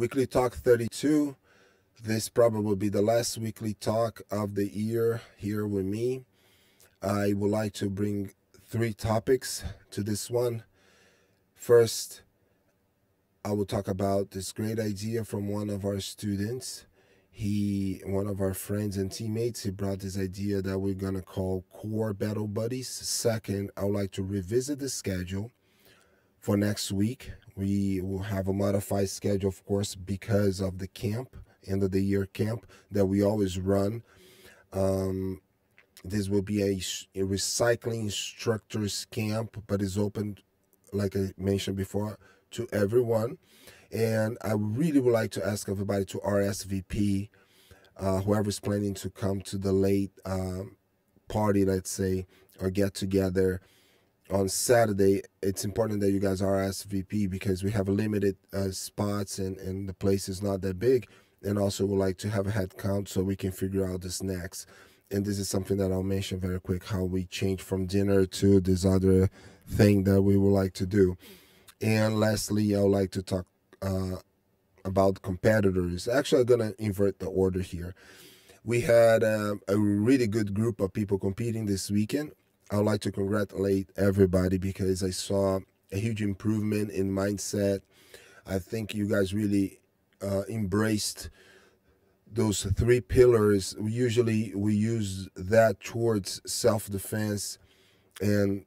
Weekly Talk 32. This probably will be the last weekly talk of the year here with me. I would like to bring 3 topics to this one. First, I will talk about this great idea from one of our students. One of our friends and teammates, he brought this idea that we're going to call Core Battle Buddies. Second, I would like to revisit the schedule for next week. We will have a modified schedule, of course, because of the camp, end of the year camp that we always run. This will be a recycling instructors camp, but it's open, like I mentioned before, to everyone. And I really would like to ask everybody to RSVP, whoever's planning to come to the late party, let's say, or get together on Saturday. It's important that you guys RSVP because we have limited spots and the place is not that big. And also would like to have a head count so we can figure out the snacks. And this is something that I'll mention very quick, how we change from dinner to this other thing that we would like to do. And lastly, I would like to talk about competitors. Actually, I'm gonna invert the order here. We had a really good group of people competing this weekend. I would like to congratulate everybody because I saw a huge improvement in mindset. I think you guys really embraced those 3 pillars. Usually we use that towards self-defense, and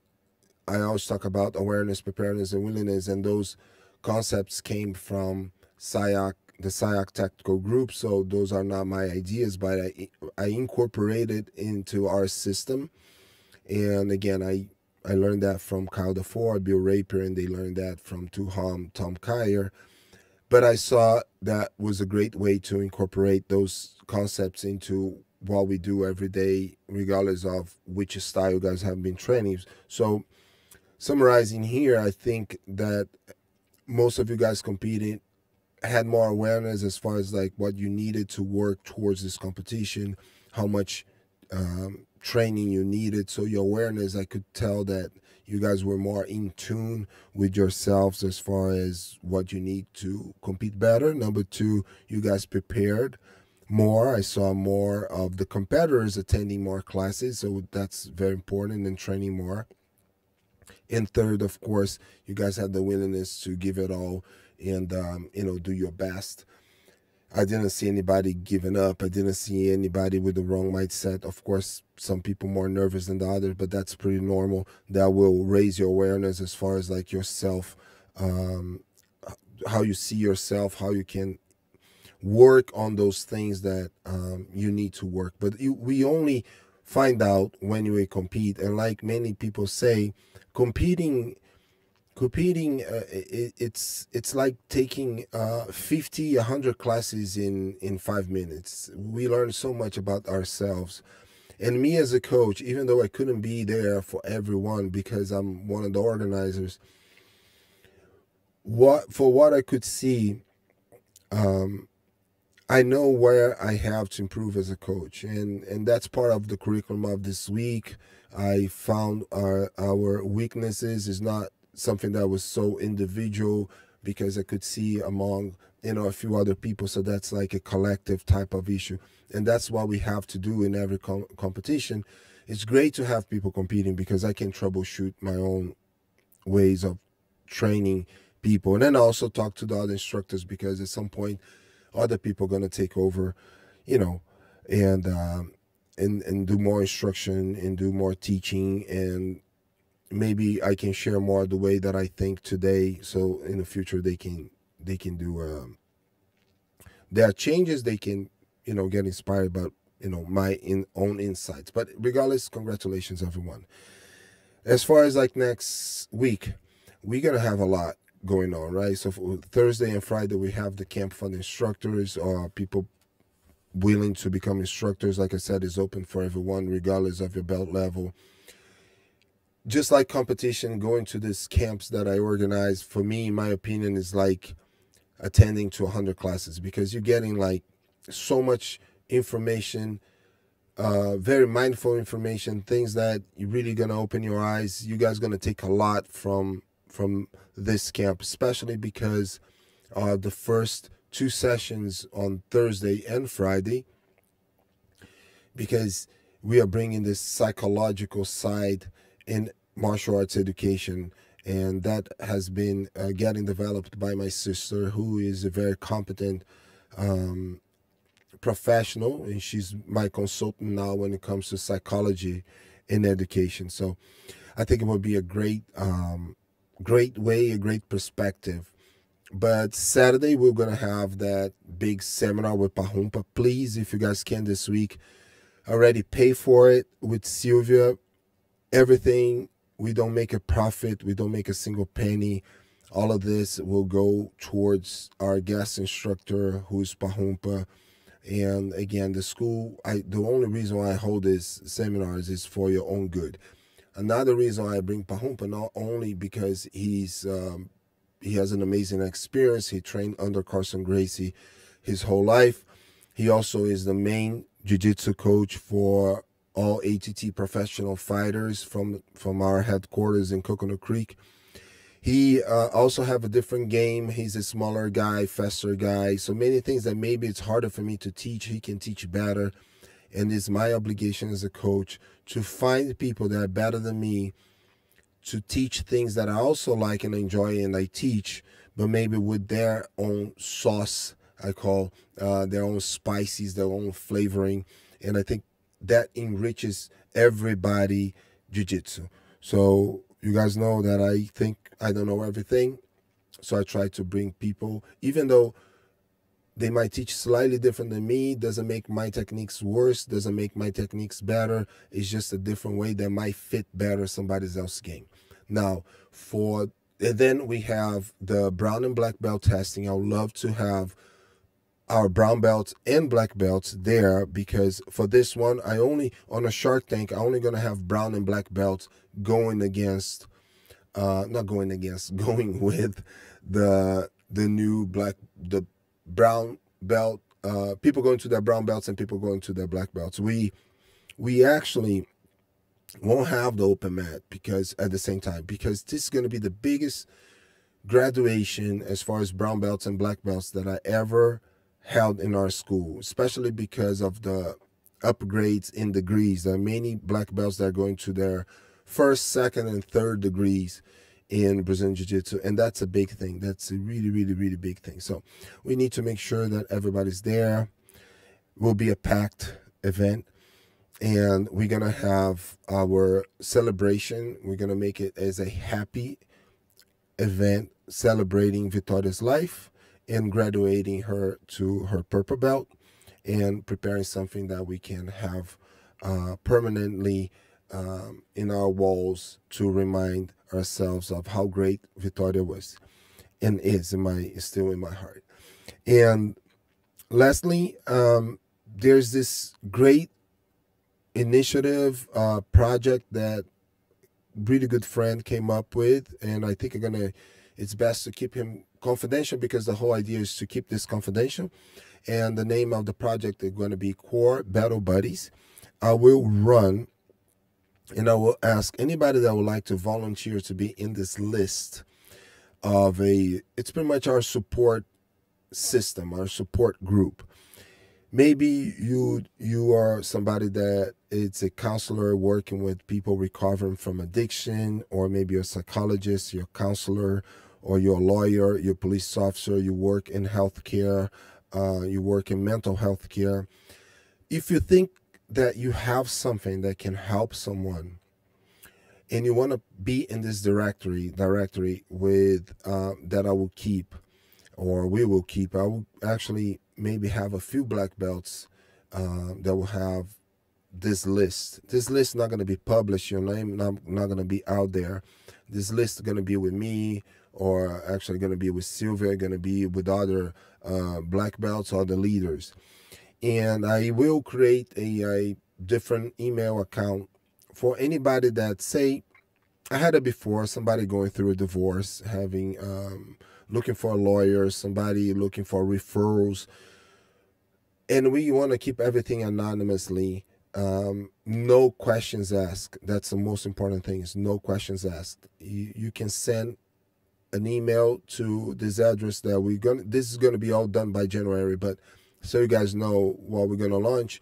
I always talk about awareness, preparedness, and willingness, and those concepts came from SIAC, the SAYOC Tactical Group, so those are not my ideas, but I incorporated into our system. And again, I learned that from Kyle DeFore, Bill Raper, and they learned that from Tuhan, Tom Kier. But I saw that was a great way to incorporate those concepts into what we do every day, regardless of which style you guys have been training. So summarizing here, I think that most of you guys competing had more awareness as far as like what you needed to work towards this competition, how much training you needed. So your awareness, I could tell that you guys were more in tune with yourselves as far as what you need to compete better. Number 2, you guys prepared more. I saw more of the competitors attending more classes, so that's very important, and training more. And 3rd, of course, you guys had the willingness to give it all and, you know, do your best. I didn't see anybody giving up. I didn't see anybody with the wrong mindset. Of course, some people more nervous than the others, but that's pretty normal. That will raise your awareness as far as like yourself, how you see yourself, how you can work on those things that you need to work. But we only find out when you compete. And like many people say, competing it's like taking 50-100 classes in 5 minutes. We learn so much about ourselves. And me as a coach, even though I couldn't be there for everyone because I'm one of the organizers, for what I could see, I know where I have to improve as a coach, and that's part of the curriculum of this week. I found our weaknesses is not something that was so individual, because I could see among, you know, a few other people, so that's like a collective type of issue, and that's what we have to do in every competition. It's great to have people competing because I can troubleshoot my own ways of training people, and then I also talk to the other instructors because at some point other people are going to take over, you know, and do more instruction and do more teaching, and maybe I can share more the way that I think today, so in the future they can do their changes, they can, you know, get inspired by, you know, my own insights. But regardless, congratulations everyone. As far as like next week, we're going to have a lot going on, right? So for Thursday and Friday we have the camp for the instructors, or people willing to become instructors. Like I said, it's open for everyone regardless of your belt level. Just like competition, going to these camps that I organize, for me, in my opinion, is like attending to 100 classes, because you're getting like so much information, very mindful information, things that you're really gonna open your eyes. You guys gonna take a lot from this camp, especially because the first two sessions on Thursday and Friday, because we are bringing this psychological side in martial arts education, and that has been getting developed by my sister, who is a very competent professional, and she's my consultant now when it comes to psychology in education. So I think it would be a great great way, a great perspective. But Saturday we're gonna have that big seminar with Paumpa. Please, if you guys can this week, already pay for it with Sylvia. Everything, we don't make a profit, we don't make a single penny. All of this will go towards our guest instructor, who's Paumpa. And again, the school, the only reason why I hold these seminars is for your own good. Another reason why I bring Paumpa, not only because he's he has an amazing experience. He trained under Carson Gracie his whole life. He also is the main jiu-jitsu coach for all ATT professional fighters from our headquarters in Coconut Creek. He also have a different game. He's a smaller guy, faster guy. So many things that maybe it's harder for me to teach, he can teach better. And it's my obligation as a coach to find people that are better than me, to teach things that I also like and enjoy and I teach, but maybe with their own sauce, I call, their own spices, their own flavoring. And I think that enriches everybody jiu-jitsu. So you guys know that I think I don't know everything. So I try to bring people, even though they might teach slightly different than me, doesn't make my techniques worse, doesn't make my techniques better. It's just a different way that might fit better somebody else's game. Now, then we have the brown and black belt testing. I would love to have our brown belts and black belts there, because for this one, I only, on a Shark Tank, I only going to have brown and black belts going against, going with the new black, the brown belt, people going to their brown belts and people going to their black belts. We actually won't have the open mat because at the same time, because this is going to be the biggest graduation as far as brown belts and black belts that I ever held in our school, especially because of the upgrades in degrees. There are many black belts that are going to their first, second, and third degrees in Brazilian Jiu-Jitsu, and that's a big thing. That's a really, really, really big thing. So we need to make sure that everybody's there. It will be a packed event, and we're going to have our celebration. We're going to make it as a happy event celebrating Victoria's life and graduating her to her purple belt and preparing something that we can have permanently in our walls to remind ourselves of how great Victoria was and is still in my heart. And lastly, there's this great initiative project that really good friend came up with, and I think it's best to keep him confidential because the whole idea is to keep this confidential. And the name of the project is going to be Core Battle Buddies. I will run, and I will ask anybody that would like to volunteer to be in this list of it's pretty much our support system, our support group. Maybe you are somebody that it's a counselor working with people recovering from addiction, or maybe you're a psychologist, you're a counselor, or you're a lawyer, you're a police officer, you work in healthcare, you work in mental health care. If you think that you have something that can help someone and you want to be in this directory with that I will keep, or we will keep, I will actually maybe have a few black belts that will have this list. This list is not going to be published. Your name not going to be out there. This list is going to be with me, or actually going to be with Sylvia, going to be with other black belts or the leaders. And I will create a different email account for anybody that, say, I had it before, somebody going through a divorce, having looking for a lawyer, somebody looking for referrals, and we want to keep everything anonymously. No questions asked. That's the most important thing, is no questions asked. You can send an email to this address that we're gonna. This is gonna be all done by January, but so you guys know what we're gonna launch.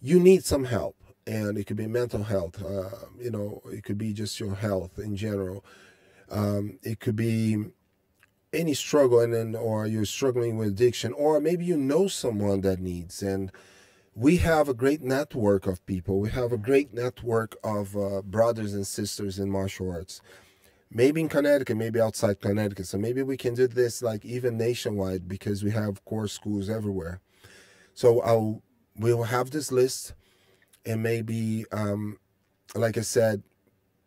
You need some help, and it could be mental health. You know, it could be just your health in general. It could be any struggle, and then or you're struggling with addiction, or maybe you know someone that needs. And we have a great network of people. We have a great network of brothers and sisters in martial arts. Maybe in Connecticut, maybe outside Connecticut. So maybe we can do this like even nationwide, because we have core schools everywhere. So we'll have this list, and maybe, like I said,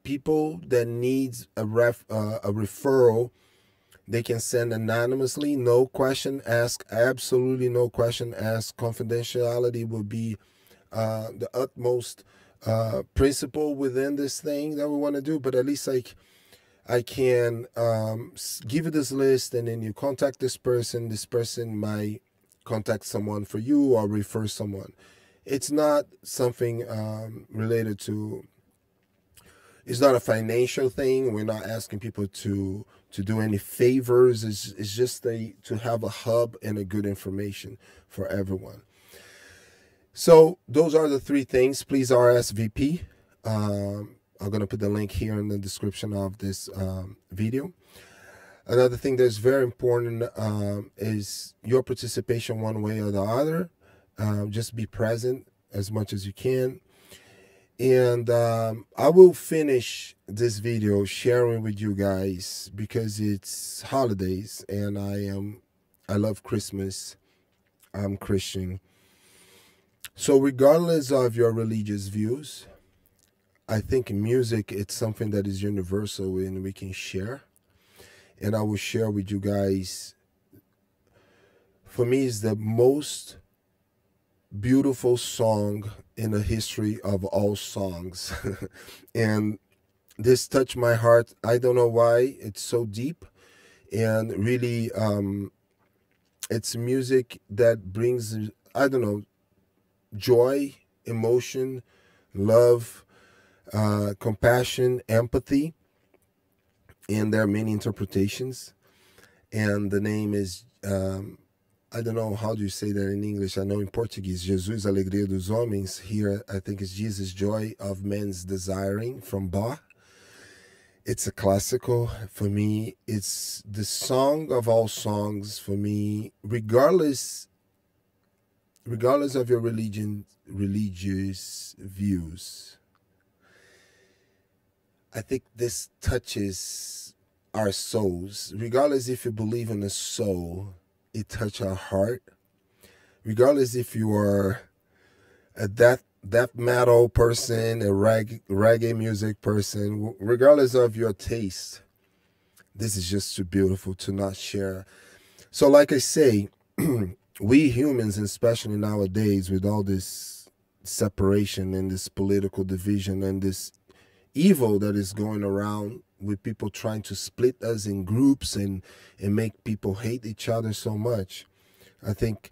people that need a referral, they can send anonymously, no question asked, absolutely no question asked. Confidentiality will be the utmost principle within this thing that we want to do. But at least like I can give you this list, and then you contact this person. This person might contact someone for you or refer someone. It's not something related to, it's not a financial thing. We're not asking people to do any favors. It's just to have a hub and a good information for everyone. So those are the three things. Please RSVP. I'm going to put the link here in the description of this video. Another thing that's very important is your participation one way or the other. Just be present as much as you can. And I will finish this video sharing with you guys, because it's holidays and I love Christmas. I'm Christian. So regardless of your religious views, I think music, it's something that is universal and we can share. And I will share with you guys, for me, is the most beautiful song in the history of all songs. And this touched my heart. I don't know why. It's so deep, and really it's music that brings, I don't know, joy, emotion, love, compassion, empathy. And there are many interpretations, and the name is I don't know how do you say that in English. I know in Portuguese, Jesus Alegria dos Homens. Here, I think it's Jesus, Joy of Man's Desiring from Bach. It's a classical. For me, it's the song of all songs. For me, regardless of your religion, religious views, I think this touches our souls. Regardless if you believe in a soul, it touches our heart. Regardless if you are a death metal person, a reggae music person, regardless of your taste, this is just too beautiful to not share. So like I say, we humans, especially nowadays with all this separation and this political division and this evil that is going around, with people trying to split us in groups and make people hate each other so much, I think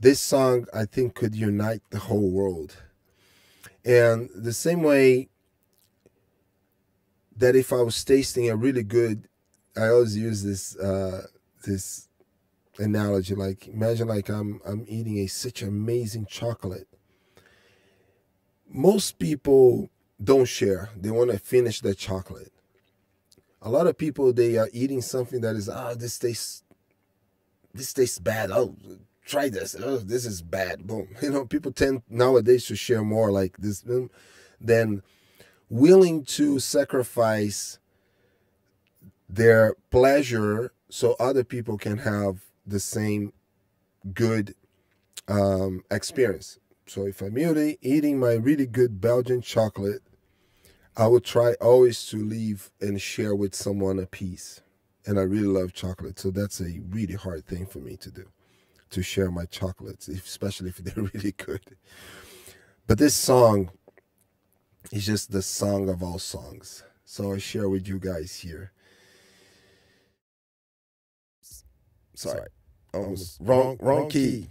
this song, I think, could unite the whole world. And the same way that if I was tasting a really good, I always use this this analogy, like imagine like I'm eating such amazing chocolate. Most people don't share. They want to finish their chocolate. A lot of people, they are eating something that is, this tastes bad. Oh, try this. Oh, this is bad. Boom. You know, people tend nowadays to share more like this than willing to sacrifice their pleasure so other people can have the same good experience. So if I'm eating my really good Belgian chocolate, I would try always to leave and share with someone a piece. And I really love chocolate, so that's a really hard thing for me to do, to share my chocolates, especially if they're really good. But this song is just the song of all songs. So I share with you guys here. Sorry. Wrong key.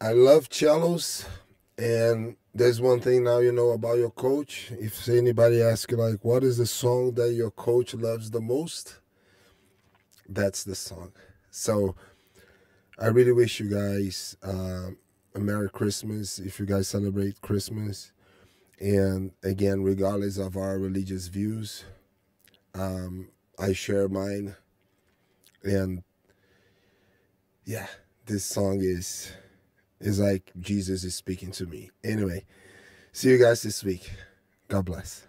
I love cellos, and there's one thing now you know about your coach. If anybody asks you, like, what is the song that your coach loves the most? That's the song. So I really wish you guys a Merry Christmas if you guys celebrate Christmas. And again, regardless of our religious views, I share mine. And yeah, this song is like Jesus is speaking to me. Anyway, see you guys this week. God bless.